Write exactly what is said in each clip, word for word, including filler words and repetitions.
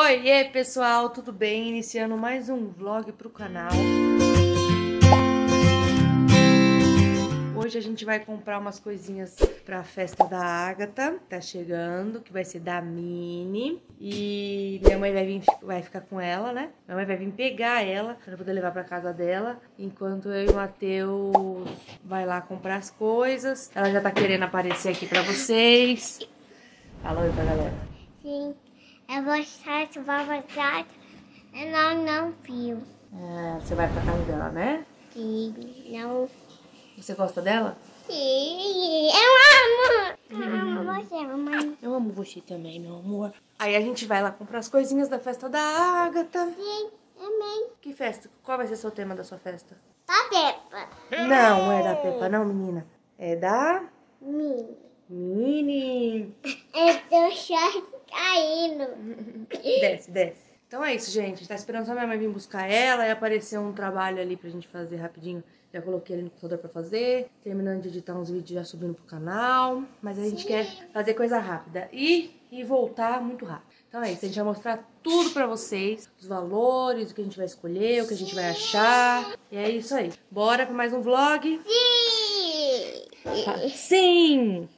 Oiê pessoal, tudo bem? Iniciando mais um vlog pro canal. Hoje a gente vai comprar umas coisinhas pra festa da Agatha, tá chegando, que vai ser da Minnie. E minha mãe vai, vir, vai ficar com ela, né? Minha mãe vai vir pegar ela, pra poder levar pra casa dela, enquanto eu e o Matheus vai lá comprar as coisas. Ela já tá querendo aparecer aqui pra vocês. Fala oi pra galera. Sim, eu vou estar se vai passar, ela não viu. Ah, você vai pra casa dela, né? Sim, não. Você gosta dela? Sim, eu amo! Eu amo você, mamãe. Eu amo você também, meu amor. Aí a gente vai lá comprar as coisinhas da festa da Agatha. Sim, amém. Que festa? Qual vai ser o seu tema da sua festa? Da Peppa. Não, é da Peppa não, menina. É da... Minnie. Minnie. É do Shark caindo. Desce, desce. Então é isso, gente. A gente tá esperando só minha mãe vir buscar ela e apareceu um trabalho ali pra gente fazer rapidinho. Já coloquei ali no computador pra fazer. Terminando de editar uns vídeos já subindo pro canal. Mas a gente Sim. quer fazer coisa rápida e, e voltar muito rápido. Então é isso. A gente vai mostrar tudo pra vocês. Os valores, o que a gente vai escolher, o que a gente vai achar. E é isso aí. Bora pra mais um vlog? Sim! Sim!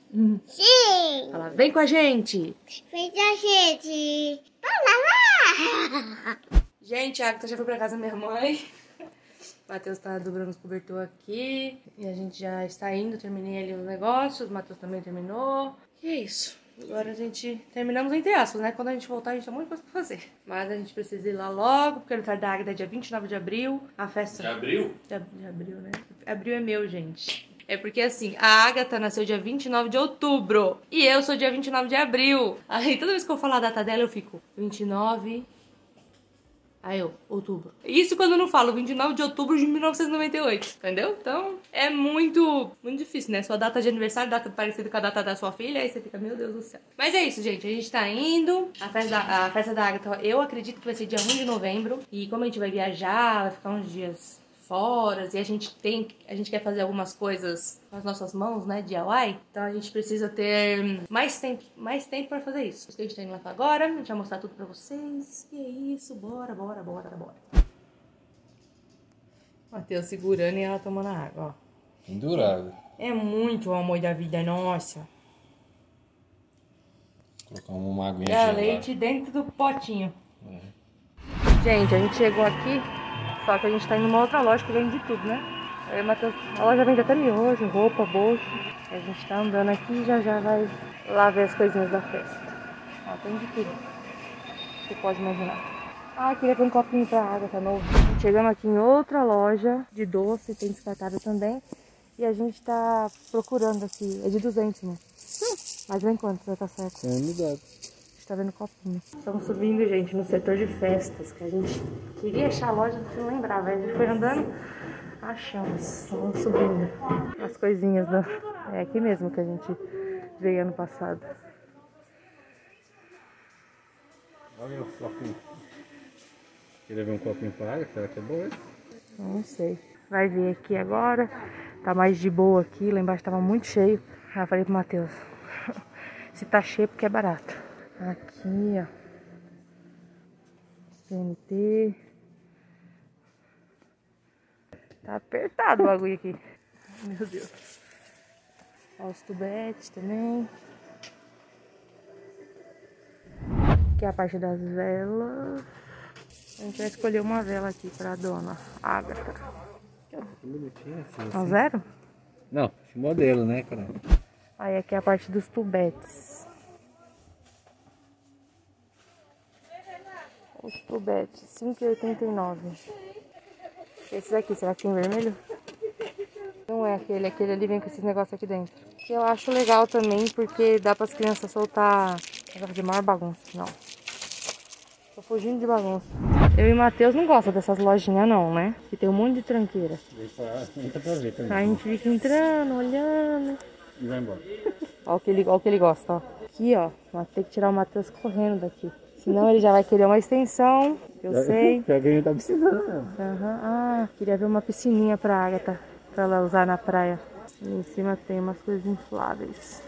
Sim! Fala, vem com a gente! Vem com a gente! Gente, a Agatha já foi pra casa da minha mãe. O Matheus tá dobrando os cobertores aqui. E a gente já está indo. Terminei ali os negócios. O Matheus também terminou. E é isso. Agora a gente... Terminamos entre aspas, né? Quando a gente voltar, a gente tem um monte de coisa pra fazer. Mas a gente precisa ir lá logo, porque o aniversário da Agatha é dia vinte e nove de abril. A festa... De abril? De abril, né? Abril é meu, gente. É porque assim, a Agatha nasceu dia vinte e nove de outubro e eu sou dia vinte e nove de abril. Aí toda vez que eu falar a data dela eu fico vinte e nove, aí eu, outubro. Isso quando eu não falo vinte e nove de outubro de mil novecentos e noventa e oito, entendeu? Então é muito, muito difícil, né? Sua data de aniversário, data parecida com a data da sua filha, aí você fica, meu Deus do céu. Mas é isso, gente, a gente tá indo. A festa da, a festa da Agatha eu acredito que vai ser dia um de novembro e como a gente vai viajar, vai ficar uns dias... Foras, e a gente tem, a gente quer fazer algumas coisas com as nossas mãos, né, D I Y. Então a gente precisa ter mais tempo, mais tempo para fazer isso. Por isso que a gente tá indo lá pra agora, a gente vai mostrar tudo pra vocês. E é isso, bora, bora, bora, bora. Matheus segurando e ela tomando a água, ó. Endurável. É muito o amor da vida, nossa. Vou colocar uma aguinha. É leite dentro do potinho. É. Gente, a gente chegou aqui. Só que a gente tá indo numa outra loja que vende de tudo, né? Aí, Matheus, a loja vende até miojo, roupa, bolsa. A gente tá andando aqui e já já vai lá ver as coisinhas da festa. Ó, tem de tudo. Você pode imaginar. Ah, queria ter um copinho pra água, tá novo. Chegamos aqui em outra loja de doce, tem descartável também. E a gente tá procurando aqui. É de duzentos, né? Hum. Mas vem quanto? Já tá certo. É mudado. Tá vendo copinho. Estamos subindo, gente, no setor de festas, que a gente queria achar a loja, não lembrava. A gente foi andando, achamos. Vamos subindo. As coisinhas da... É aqui mesmo que a gente veio ano passado. Olha o copinho. Queria ver um copinho pra água, será que é bom esse? Não sei. Vai vir aqui agora. Tá mais de boa aqui, lá embaixo tava muito cheio. Aí eu falei pro Matheus, se tá cheio porque é barato. Aqui, ó, C N T, tá apertado o bagulho aqui, meu Deus, ó os tubetes também, aqui é a parte das velas, a gente vai escolher uma vela aqui pra dona Agatha, bonitinha assim, ó, zero? Não, esse modelo, né, cara? Aí aqui é a parte dos tubetes. Os tubetes, cinco e oitenta e nove. Esse daqui, será que tem vermelho? Não é aquele, aquele ali vem com esses negócios aqui dentro. Que eu acho legal também, porque dá para as crianças soltar. Vai fazer maior bagunça, não. Tô fugindo de bagunça. Eu e o Matheus não gostam dessas lojinhas, não, né? Que tem um monte de tranqueira. Aí a gente fica entrando, olhando. E vai embora. Olha o que ele, olha o que ele gosta, ó. Aqui, ó. Tem que tirar o Matheus correndo daqui. Senão ele já vai querer uma extensão, eu já, sei. Já que a gente tá precisando mesmo. Uhum. Ah, queria ver uma piscininha pra Agatha, pra ela usar na praia. E em cima tem umas coisas infláveis.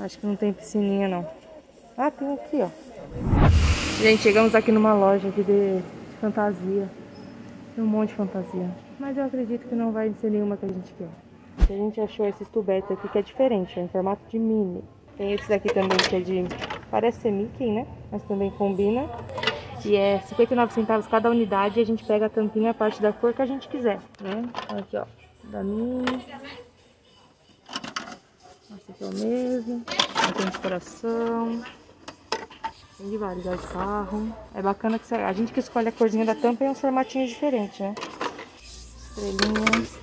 Acho que não tem piscininha, não. Ah, tem aqui, ó. Gente, chegamos aqui numa loja aqui de fantasia. Tem um monte de fantasia. Mas eu acredito que não vai ser nenhuma que a gente quer. A gente achou esses tubetes aqui que é diferente, é em formato de Minnie. Tem esse daqui também que é de... parece ser Mickey, né? Mas também combina. E é cinquenta e nove centavos cada unidade e a gente pega a tampinha, a parte da cor que a gente quiser, né? Aqui, ó. Da Minnie. Esse aqui é o mesmo. Aqui tem de coração. Tem de vários, é de carro. É bacana que a gente que escolhe a corzinha da tampa e uns formatinhos diferentes, né? Estrelinhas.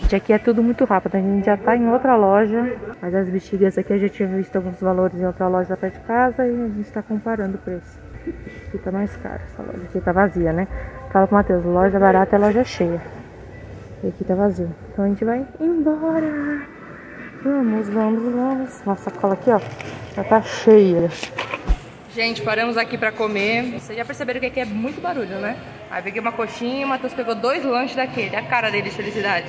Gente, aqui é tudo muito rápido. A gente já tá em outra loja. Mas as bexigas aqui eu já tinha visto alguns valores em outra loja perto de casa e a gente tá comparando o preço. Aqui tá mais caro. Essa loja aqui tá vazia, né? Fala com o Matheus, loja barata é loja cheia. E aqui tá vazio. Então a gente vai embora. Vamos, vamos, vamos. Nossa cola aqui, ó, já tá cheia. Gente, paramos aqui pra comer. Vocês já perceberam que aqui é muito barulho, né? Aí peguei uma coxinha, o Matheus pegou dois lanches daquele. A cara dele de felicidade.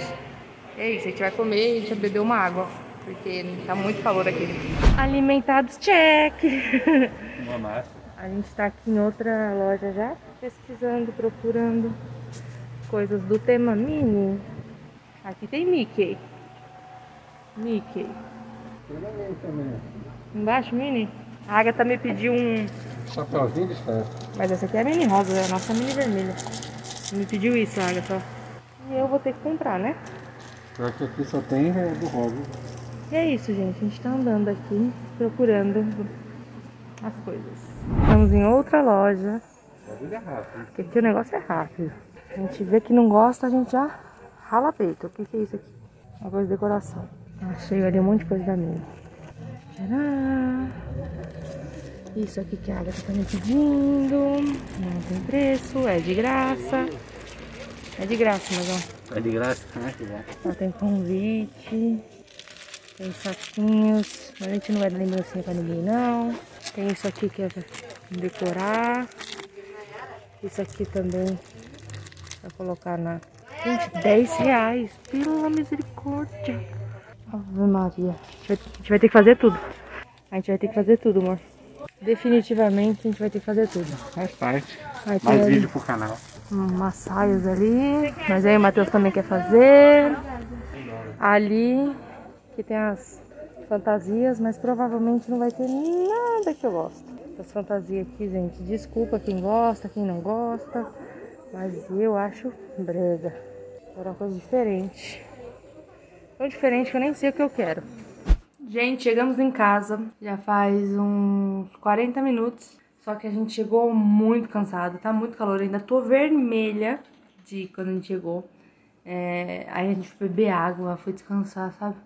É isso, a gente vai comer e a gente vai beber uma água. Porque tá muito calor aqui. Alimentados, check! Uma máscara. A gente tá aqui em outra loja já. Pesquisando, procurando coisas do tema Minnie. Aqui tem Mickey. Mickey. Embaixo, Minnie? A Agatha me pediu um... chapeuzinho de festa. Mas essa aqui é a Minnie rosa, é a nossa Minnie vermelha. Me pediu isso, a Agatha. E eu vou ter que comprar, né? Pior que aqui só tem do rosa. E é isso, gente. A gente tá andando aqui, procurando as coisas. Estamos em outra loja. O bagulho é rápido. Porque aqui o negócio é rápido. A gente vê que não gosta, a gente já rala peito. O que que é isso aqui? Uma coisa de decoração. Achei ali um monte de coisa da Minnie. Tcharam! Isso aqui que a Agatha tá me pedindo. Não tem preço, é de graça. É de graça, mas ó. É de graça, né? Ó, tem convite. Tem saquinhos. Mas a gente não vai dar lembrancinha pra ninguém, não. Tem isso aqui que é pra decorar. Isso aqui também pra colocar na... Gente, dez reais. Pela misericórdia. Ave Maria. A gente vai ter que fazer tudo. A gente vai ter que fazer tudo, amor. Definitivamente a gente vai ter que fazer tudo. Faz parte. Mais vídeo pro canal. Umas saias ali. Mas aí o Matheus também quer fazer. Ali que tem as fantasias, mas provavelmente não vai ter nada que eu gosto. As fantasias aqui, gente. Desculpa quem gosta, quem não gosta. Mas eu acho brega. Era uma coisa diferente. Tão diferente que eu nem sei o que eu quero. Gente, chegamos em casa, já faz uns quarenta minutos, só que a gente chegou muito cansado, tá muito calor, ainda tô vermelha de quando a gente chegou. É, aí a gente foi beber água, foi descansar, sabe?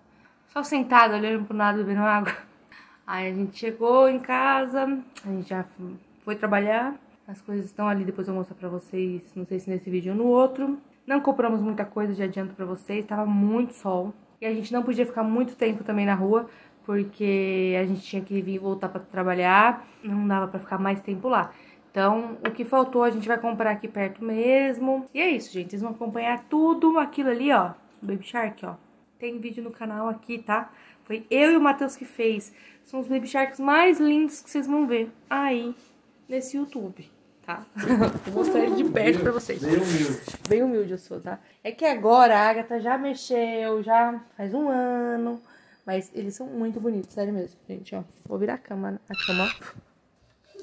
Só sentada, olhando pro nada, bebendo água. Aí a gente chegou em casa, a gente já foi trabalhar, as coisas estão ali, depois eu vou mostrar pra vocês, não sei se nesse vídeo ou no outro. Não compramos muita coisa, já adianto pra vocês, tava muito sol. E a gente não podia ficar muito tempo também na rua, porque a gente tinha que vir e voltar pra trabalhar, não dava pra ficar mais tempo lá. Então, o que faltou a gente vai comprar aqui perto mesmo. E é isso, gente, vocês vão acompanhar tudo aquilo ali, ó, Baby Shark, ó. Tem vídeo no canal aqui, tá? Foi eu e o Matheus que fez. São os Baby Sharks mais lindos que vocês vão ver aí nesse YouTube. Tá? Vou mostrar de perto pra vocês. Bem humilde. Bem humilde eu sou, tá? É que agora a Agatha já mexeu, já faz um ano. Mas eles são muito bonitos, sério mesmo, gente, ó. Vou virar a cama, a cama, ó.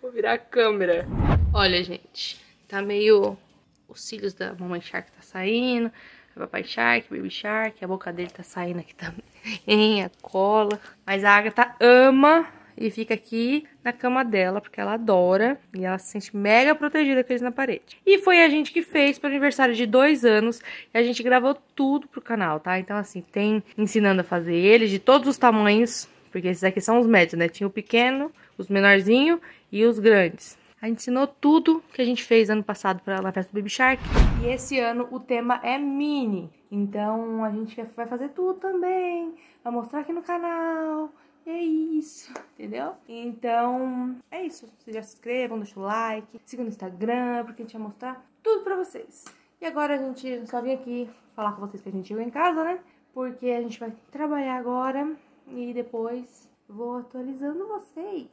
Vou virar a câmera. Olha, gente, tá meio... Os cílios da Mamãe Shark tá saindo, a Papai Shark, Baby Shark, a boca dele tá saindo aqui também, a cola. Mas a Agatha ama... E fica aqui na cama dela, porque ela adora. E ela se sente mega protegida com eles na parede. E foi a gente que fez pro aniversário de dois anos. E a gente gravou tudo pro canal, tá? Então, assim, tem ensinando a fazer eles de todos os tamanhos. Porque esses aqui são os médios, né? Tinha o pequeno, os menorzinhos e os grandes. A gente ensinou tudo que a gente fez ano passado pra, na festa do Baby Shark. E esse ano o tema é Minnie. Então, a gente vai fazer tudo também. Vai mostrar aqui no canal... É isso, entendeu? Então, é isso. Vocês já se inscrevam, deixam o like, sigam no Instagram, porque a gente vai mostrar tudo pra vocês. E agora a gente só vim aqui falar com vocês que a gente chegou em casa, né? Porque a gente vai trabalhar agora e depois vou atualizando vocês.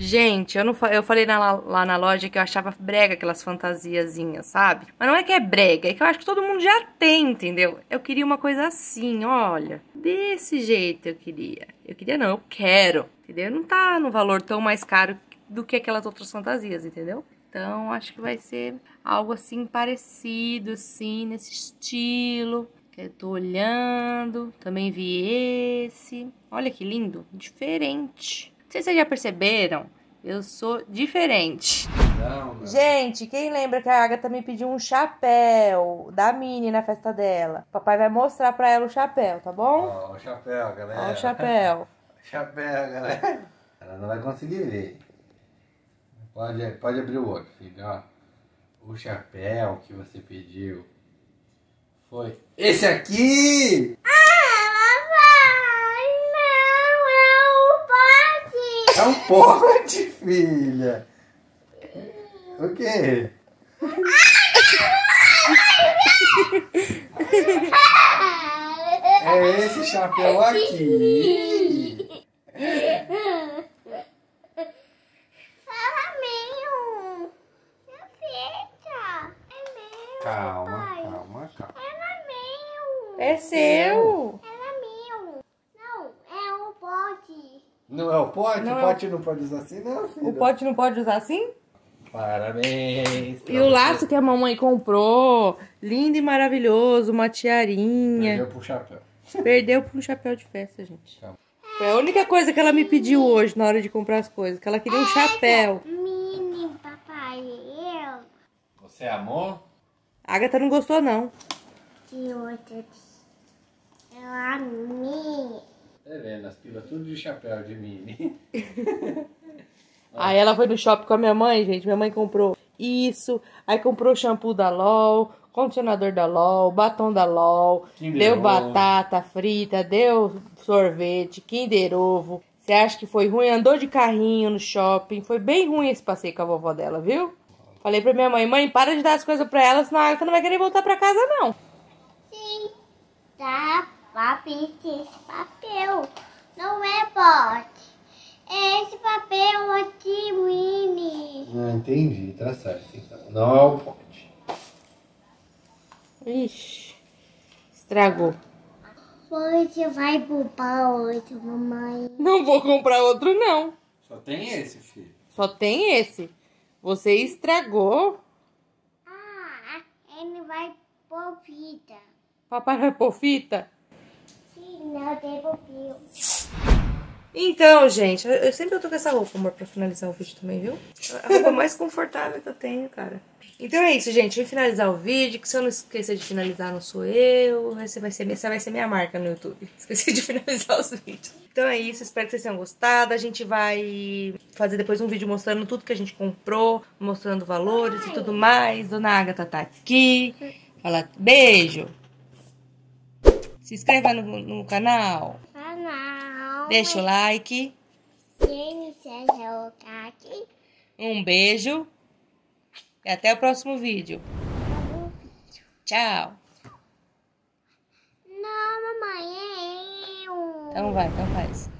Gente, eu, não, eu falei na, lá na loja que eu achava brega aquelas fantasiazinhas, sabe? Mas não é que é brega, é que eu acho que todo mundo já tem, entendeu? Eu queria uma coisa assim, olha. Desse jeito eu queria. Eu queria não, eu quero, entendeu? Não tá no valor tão mais caro do que aquelas outras fantasias, entendeu? Então, acho que vai ser algo assim parecido, assim, nesse estilo. Eu tô olhando, também vi esse. Olha que lindo, diferente. Não sei se vocês já perceberam, eu sou diferente. Não, não. Gente, quem lembra que a Agatha me pediu um chapéu da Minnie na festa dela? O papai vai mostrar pra ela o chapéu, tá bom? Ó, oh, o chapéu, galera. Ó, oh, o chapéu. Chapéu, galera. Ela não vai conseguir ver. Pode, pode abrir o olho, filho. Ó, o chapéu que você pediu foi esse aqui! Não pode, filha. O quê? É esse chapéu aqui. Fala meu. Calma, calma, calma. É meu. É seu. Não é o pote? Não, o pote não pode usar assim, não, filha. O pote não pode usar assim? Parabéns! E o laço que a mamãe comprou, lindo e maravilhoso, uma tiarinha. Perdeu pro chapéu. Perdeu pro chapéu de festa, gente. Calma. Foi a única coisa que ela me pediu hoje na hora de comprar as coisas, que ela queria um chapéu. Mini, papai, eu... Você amou? A Agatha não gostou, não. De outra... Eu amei... Tá vendo? As pilas tudo de chapéu de Minnie. Aí ela foi no shopping com a minha mãe, gente. Minha mãe comprou isso. Aí comprou shampoo da LOL, condicionador da LOL, batom da LOL. Kinder deu ovo. Batata frita, deu sorvete, Kinder Ovo. Você acha que foi ruim? Andou de carrinho no shopping. Foi bem ruim esse passeio com a vovó dela, viu? Falei pra minha mãe, mãe, para de dar as coisas pra ela, senão ela não vai querer voltar pra casa, não. Sim, tá. Papi, esse papel não é pote. É esse papel aqui, Minnie. Ah, entendi. Tá certo. Então. Não é o pote. Ixi, estragou. Hoje vai comprar outro, mamãe. Não vou comprar outro, não. Só tem esse, filho. Só tem esse. Você estragou. Ah, ele vai pôr fita. Papai vai pôr fita? Não, devolviu. Então, gente, eu, eu sempre tô com essa roupa, amor, pra finalizar o vídeo também, viu? A roupa mais confortável que eu tenho, cara. Então é isso, gente. Vou finalizar o vídeo, que se eu não esquecer de finalizar, não sou eu. Essa vai ser, essa vai ser minha marca no YouTube. Esqueci de finalizar os vídeos. Então é isso, espero que vocês tenham gostado. A gente vai fazer depois um vídeo mostrando tudo que a gente comprou, mostrando valores Ai. e tudo mais. Dona Agatha tá aqui. Fala, beijo! Se inscreva no, no canal. Canal. Deixa o like. Um beijo. E até o próximo vídeo. Tchau. Não, mamãe, é eu. Então vai, então faz.